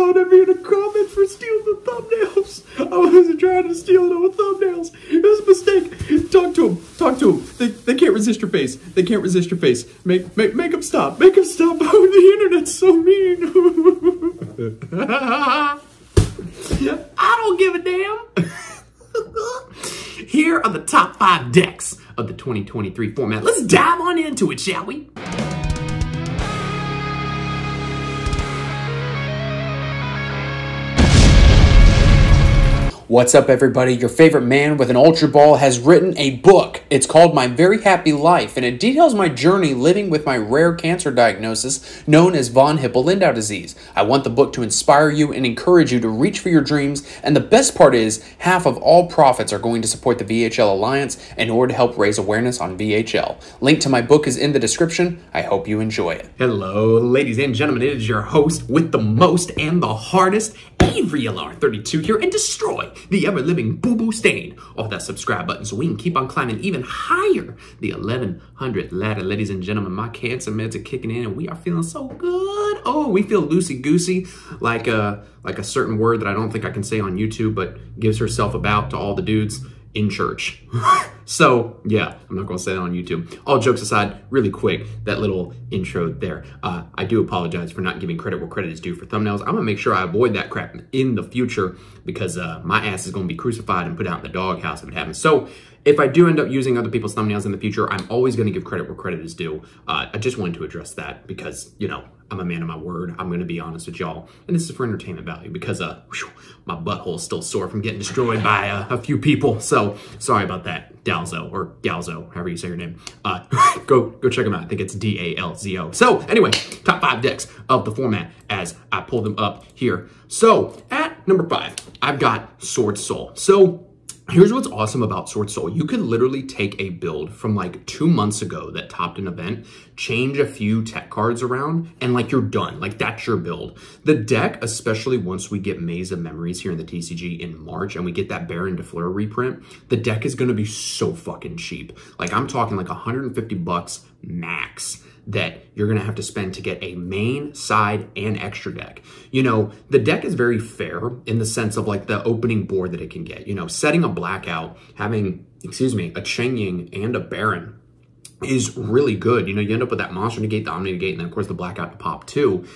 yelling at me in the comments for stealing the thumbnails. I wasn't trying to steal no thumbnails. It was a mistake. Talk to him. Talk to him. They can't resist your face. They can't resist your face. Make them stop. Make them stop. Oh, the internet's so mean. I don't give a damn. Here are the top 5 decks of the 2023 format. Let's dive on into it, shall we? What's up, everybody? Your favorite man with an ultra ball has written a book. It's called My Very Happy Life, and it details my journey living with my rare cancer diagnosis known as von Hippel-Lindau disease. I want the book to inspire you and encourage you to reach for your dreams, and the best part is, half of all profits are going to support the VHL Alliance in order to help raise awareness on VHL. Link to my book is in the description. I hope you enjoy it. Hello, ladies and gentlemen. It is your host with the most and the hardest, Avery LR32 here, and destroy the ever-living boo-boo stain off that subscribe button so we can keep on climbing even higher the 1100 ladder. Ladies and gentlemen, my cancer meds are kicking in and we are feeling so good. Oh, we feel loosey-goosey, like a certain word that I don't think I can say on YouTube, but gives herself about to all the dudes in church. So, yeah, I'm not gonna say that on YouTube. All jokes aside, really quick, that little intro there. I do apologize for not giving credit where credit is due for thumbnails. I'm gonna make sure I avoid that crap in the future because my ass is gonna be crucified and put out in the doghouse if it happens. So, if I do end up using other people's thumbnails in the future, I'm always gonna give credit where credit is due. I just wanted to address that because, you know, I'm a man of my word. I'm gonna be honest with y'all. And this is for entertainment value because my butthole's still sore from getting destroyed by a few people. So, sorry about that, Dalzo, or Galzo, however you say your name. Go check them out. I think it's D-A-L-Z-O. So, anyway, top 5 decks of the format as I pull them up here. So, at number 5, I've got Sword Soul. So, here's what's awesome about Sword Soul. You could literally take a build from like 2 months ago that topped an event, change a few tech cards around, and like you're done. Like that's your build. The deck, especially once we get Maze of Memories here in the TCG in March and we get that Baron DeFleur reprint, the deck is going to be so fucking cheap. Like I'm talking like 150 bucks max that you're going to have to spend to get a main, side, and extra deck. You know, the deck is very fair in the sense of like the opening board that it can get. You know, setting a blackout, having, excuse me, a Cheng Ying and a Baron is really good. You know, you end up with that Monster Negate, the Omni Negate, and then of course the blackout to pop too.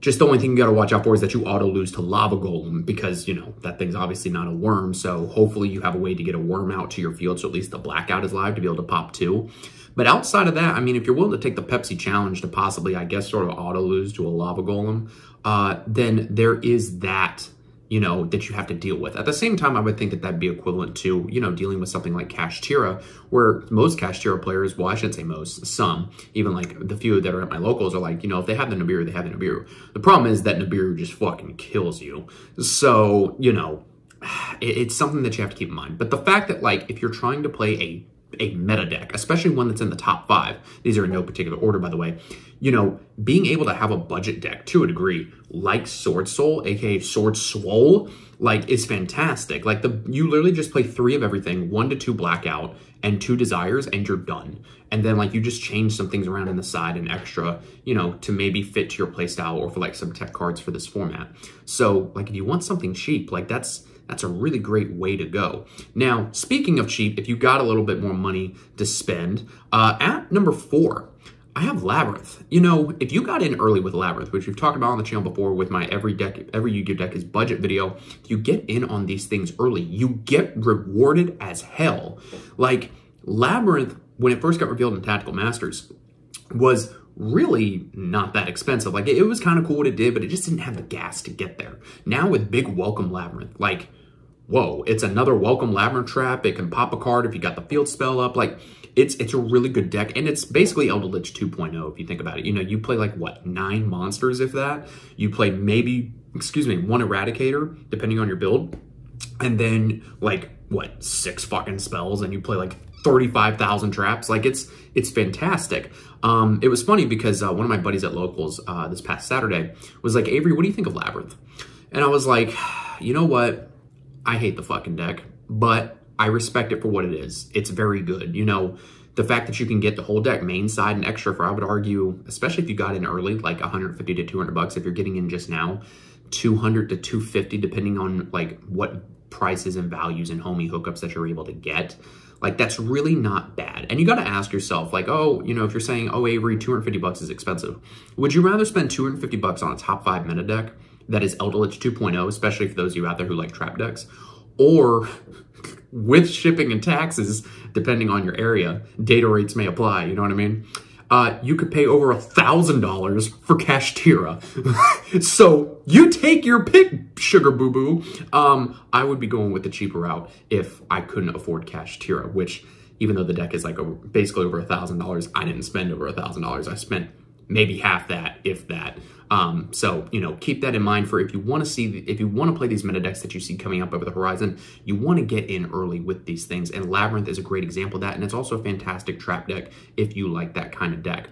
Just the only thing you got to watch out for is that you auto lose to Lava Golem because, you know, that thing's obviously not a worm. So hopefully you have a way to get a worm out to your field so at least the blackout is live to be able to pop too. But outside of that, I mean, if you're willing to take the Pepsi challenge to possibly, I guess, sort of auto-lose to a Lava Golem, then there is that, you know, that you have to deal with. At the same time, I would think that that'd be equivalent to, you know, dealing with something like Kashtira, where most Kashtira players, well, I shouldn't say most, some, even like the few that are at my locals are like, you know, if they have the Nibiru, they have the Nibiru. The problem is that Nibiru just fucking kills you. So, you know, it's something that you have to keep in mind. But the fact that, like, if you're trying to play a meta deck, especially one that's in the top 5, these are in no particular order, by the way, you know, being able to have a budget deck to a degree like Sword Soul, aka Sword Swole, like, is fantastic. Like, you literally just play 3 of everything, 1 to 2 blackout and 2 desires, and you're done. And then, like, you just change some things around in the side and extra, you know, to maybe fit to your playstyle or for, like, some tech cards for this format. So, like, if you want something cheap, like, that's a really great way to go. Now, speaking of cheap, if you got a little bit more money to spend, at number 4, I have Labyrinth. You know, if you got in early with Labyrinth, which we've talked about on the channel before with my every Yu-Gi-Oh deck is budget video, if you get in on these things early, you get rewarded as hell. Like, Labyrinth, when it first got revealed in Tactical Masters, was really not that expensive. Like, it was kind of cool what it did, but it just didn't have the gas to get there. Now with big welcome Labyrinth, like, whoa, it's another welcome Labyrinth trap. It can pop a card if you got the field spell up. Like, it's a really good deck, and it's basically Eldlich 2.0 if you think about it. You know, you play like, what, 9 monsters, if that? You play maybe, excuse me, 1 Eradicator, depending on your build, and then like, what, 6 fucking spells, and you play like 35,000 traps. Like, it's fantastic. It was funny because one of my buddies at Locals this past Saturday was like, Avery, what do you think of Labyrinth? And I was like, you know what? I hate the fucking deck, but I respect it for what it is. It's very good. You know, The fact that you can get the whole deck main side and extra for, I would argue, especially if you got in early, like 150 to 200 bucks. If you're getting in just now, 200 to 250, depending on like what prices and values and homie hookups that you're able to get. Like, that's really not bad. And you got to ask yourself, like, oh, you know, if you're saying, oh, Avery, 250 bucks is expensive. Would you rather spend 250 bucks on a top 5 meta deck that is Eldlich 2.0, especially for those of you out there who like trap decks, or with shipping and taxes, depending on your area, data rates may apply, you know what I mean? You could pay over $1,000 for Kashtira. So you take your pick, sugar boo-boo. I would be going with the cheaper route if I couldn't afford Kashtira, which, even though the deck is like basically over $1,000, I didn't spend over $1,000. I spent maybe half that, if that. So, you know, keep that in mind for if you want to see, if you want to play these meta decks that you see coming up over the horizon, you want to get in early with these things. And Labyrinth is a great example of that. And it's also a fantastic trap deck if you like that kind of deck.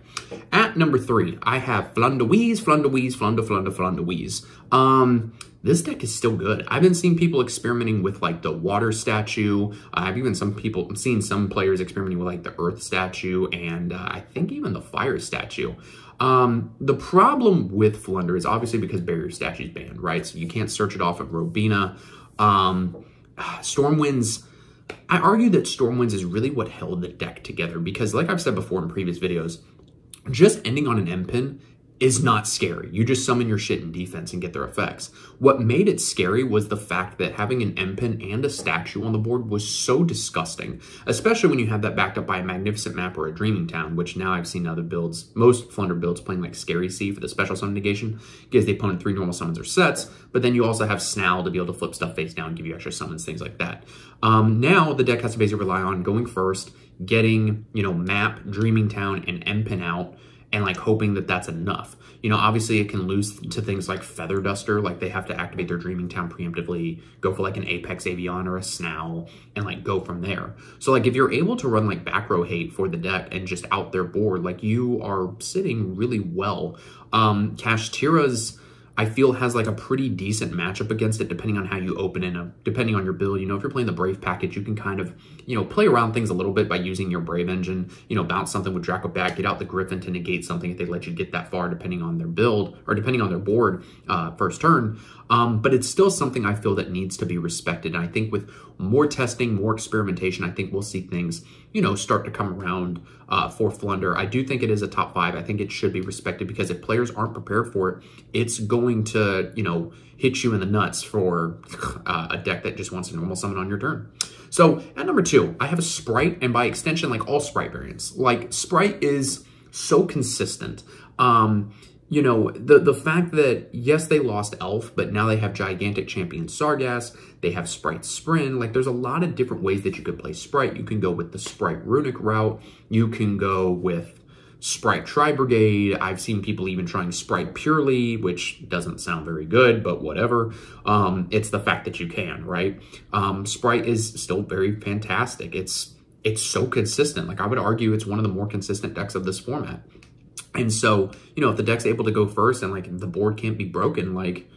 At number 3, I have Flundweez, Flundweez, Flundweez. This deck is still good. I've been seeing people experimenting with like the water statue. I've even seen some players experimenting with like the earth statue and I think even the fire statue. The problem with Flunder is obviously because Barrier Statue is banned, right? So you can't search it off of Robina. Stormwinds, I argue that Stormwinds is really what held the deck together because like I've said before in previous videos, just ending on an MPen is not scary. You just summon your shit in defense and get their effects. What made it scary was the fact that having an MPen and a statue on the board was so disgusting, especially when you have that backed up by a Magnificent Map or a Dreaming Town, which now I've seen other builds, most Flunder builds playing like Scary C for the special summon negation, gives the opponent 3 normal summons or sets, but then you also have Snarl to be able to flip stuff face down and give you extra summons, things like that. Now the deck has to basically rely on going first, getting, you know, Map, Dreaming Town, and MPen out, and like hoping that that's enough. You know, obviously it can lose to things like Feather Duster, like they have to activate their Dreaming Town preemptively, go for like an Apex Avion or a Snoul, and like go from there. So like if you're able to run like back row hate for the deck and just out their board, like you are sitting really well. Kashtira's, I feel, has like a pretty decent matchup against it depending on how you open in, depending on your build. You know, if you're playing the Brave package, you can kind of, you know, play around things a little bit by using your Brave engine, you know, bounce something with Draco back, get out the Griffin to negate something if they let you get that far depending on their build or depending on their board first turn. But it's still something I feel that needs to be respected. And I think with more testing, more experimentation, I think we'll see things, you know, start to come around for Flunder. I do think it is a top 5. I think it should be respected because if players aren't prepared for it, it's going to, you know, hit you in the nuts for a deck that just wants a normal summon on your turn. So at number 2, I have a Sprite, and by extension, like all Sprite variants. Like Sprite is so consistent. You know, the fact that, yes, they lost Elf, but now they have Gigantic Champion Sargass, they have Sprite Sprin. Like, there's a lot of different ways that you could play Sprite. You can go with the Sprite Runic route. You can go with Sprite Tri-Brigade. I've seen people even trying Sprite Purely, which doesn't sound very good, but whatever. It's the fact that you can, right? Sprite is still very fantastic. It's so consistent. Like, I would argue it's one of the more consistent decks of this format. And so, you know, if the deck's able to go first and, like, the board can't be broken, like,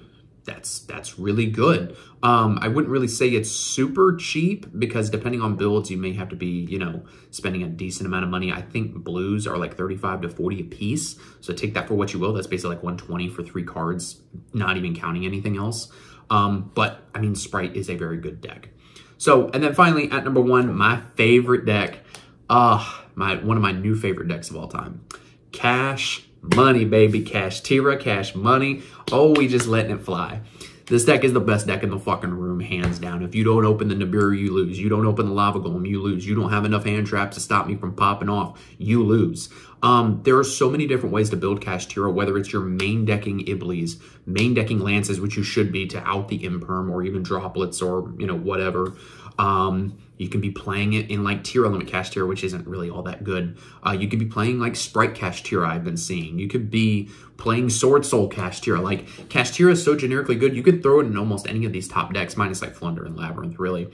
that's really good. I wouldn't really say it's super cheap because depending on builds, you may have to be, you know, spending a decent amount of money. I think blues are like 35 to 40 a piece. So take that for what you will. That's basically like 120 for 3 cards, not even counting anything else. But, I mean, Sprite is a very good deck. So, and then finally, at number 1, my favorite deck. One of my new favorite decks of all time. Cash Money, baby. Kashtira, Cash Money. Oh, we just letting it fly. This deck is the best deck in the fucking room, hands down. If you don't open the Nibiru, you lose. You don't open the Lava Golem, you lose. You don't have enough hand traps to stop me from popping off, you lose. There are so many different ways to build Kashtira, whether it's your main decking Iblis, main decking Lances, which you should be to out the Imperm or even Droplets or, you know, whatever. You can be playing it in like Tier Element Castiera, which isn't really all that good. You could be playing like Sprite Castiera, I've been seeing. You could be playing Sword Soul Castiera. Like, Castiera is so generically good, you could throw it in almost any of these top decks, minus like Flunder and Labyrinth, really.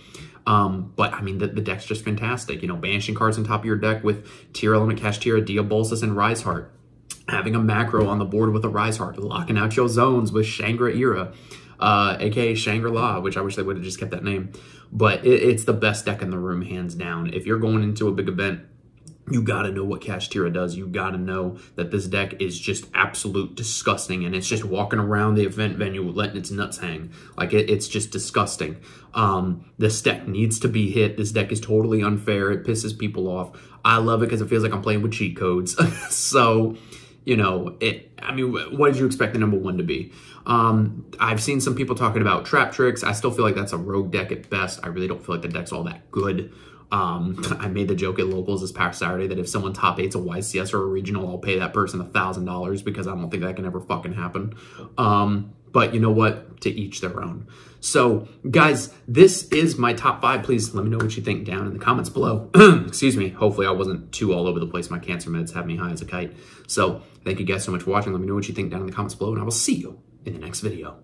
But, I mean, the deck's just fantastic. You know, banishing cards on top of your deck with Tier Element Castiera, Diabolus, and Rise Heart. Having a macro on the board with a Rise Heart. Locking out your zones with Shangri-Era. AKA Shangri-La, which I wish they would have just kept that name. But it's the best deck in the room, hands down. If you're going into a big event, You gotta know what Kashtira does. You gotta know that this deck is just absolute disgusting, and it's just walking around the event venue letting its nuts hang. Like, it's just disgusting. This deck needs to be hit. This deck is totally unfair. It pisses people off. I love it because it feels like I'm playing with cheat codes. So, you know, I mean, what did you expect the number one to be? I've seen some people talking about Trap Tricks. I still feel like that's a rogue deck at best. I really don't feel like the deck's all that good. I made the joke at Locals this past Saturday that if someone top 8s a YCS or a regional, I'll pay that person $1,000 because I don't think that can ever fucking happen. But you know what? To each their own. So, guys, this is my top 5. Please let me know what you think down in the comments below. Excuse me. Hopefully I wasn't too all over the place. My cancer meds have me high as a kite. So, thank you guys so much for watching. Let me know what you think down in the comments below, and I will see you in the next video.